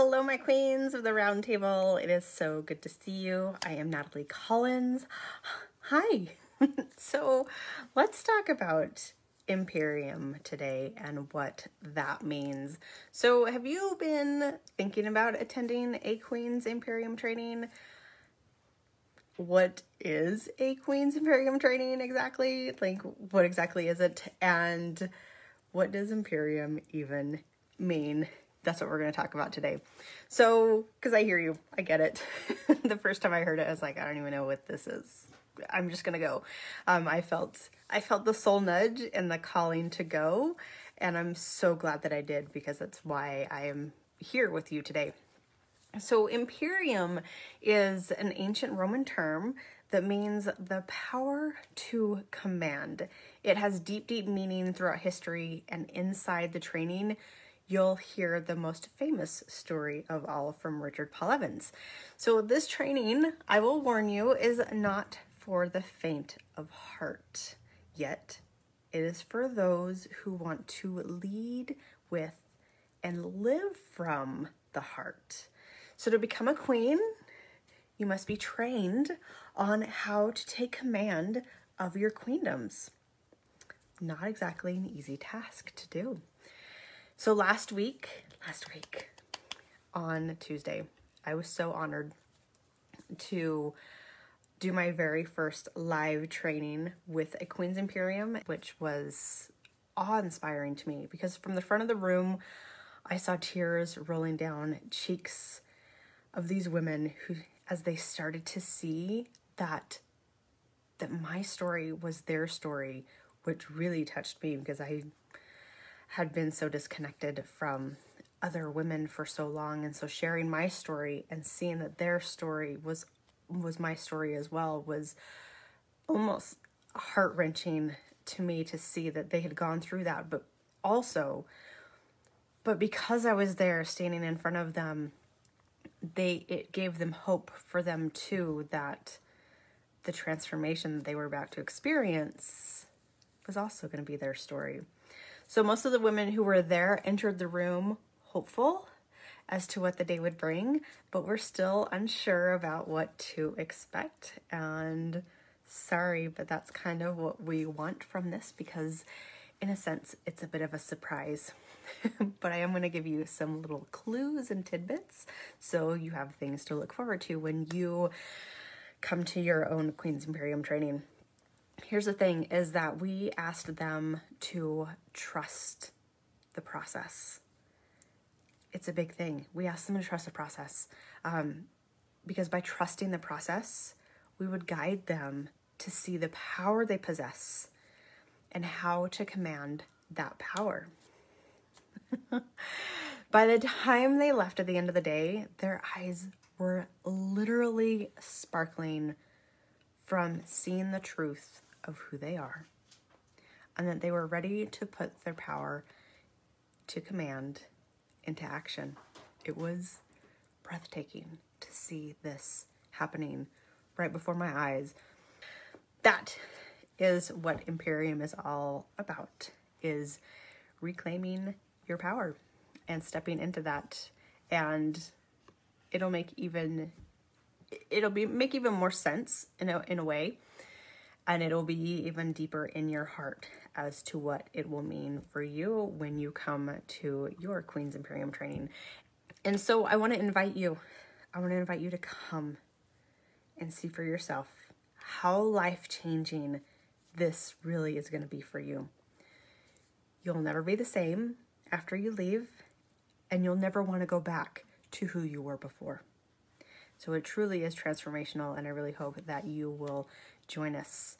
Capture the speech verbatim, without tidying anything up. Hello, my queens of the round table. It is so good to see you. I am Natalie Collins. Hi. So let's talk about Imperium today and what that means. So have you been thinking about attending a Queen's Imperium training? What is a Queen's Imperium training exactly? Like, what exactly is it? And what does Imperium even mean? That's what we're going to talk about today. So, because I hear you, I get it. The first time I heard it, I was like, I don't even know what this is. I'm just going to go. Um, I felt I felt the soul nudge and the calling to go. And I'm so glad that I did, because that's why I am here with you today. So Imperium is an ancient Roman term that means the power to command. It has deep, deep meaning throughout history, and inside the training, you'll hear the most famous story of all from Richard Paul Evans. So this training, I will warn you, is not for the faint of heart, yet it is for those who want to lead with and live from the heart. So to become a queen, you must be trained on how to take command of your queendoms. Not exactly an easy task to do. So last week, last week, on Tuesday, I was so honored to do my very first live training with a Queen's Imperium, which was awe-inspiring to me, because from the front of the room, I saw tears rolling down cheeks of these women who, as they started to see that, that my story was their story, which really touched me, because I had been so disconnected from other women for so long. And so sharing my story and seeing that their story was was my story as well was almost heart-wrenching to me, to see that they had gone through that. But also, but because I was there standing in front of them, they it gave them hope for them too, that the transformation that they were about to experience was also going to be their story. So most of the women who were there entered the room hopeful as to what the day would bring, but we're still unsure about what to expect. And sorry, but that's kind of what we want from this, because in a sense, it's a bit of a surprise. But I am going to give you some little clues and tidbits, so you have things to look forward to when you come to your own Queen's Imperium training. Here's the thing, is that we asked them to trust the process. It's a big thing. We asked them to trust the process, um, because by trusting the process, we would guide them to see the power they possess and how to command that power. By the time they left at the end of the day, their eyes were literally sparkling from seeing the truth of who they are, and that they were ready to put their power to command into action. It was breathtaking to see this happening right before my eyes. That is what Imperium is all about, is reclaiming your power and stepping into that. And it'll make even, it'll be, make even more sense in a, in a way. And it'll be even deeper in your heart as to what it will mean for you when you come to your Queen's Imperium training. And so I want to invite you, I want to invite you to come and see for yourself how life-changing this really is going to be for you. You'll never be the same after you leave, and you'll never want to go back to who you were before. So it truly is transformational, and I really hope that you will join us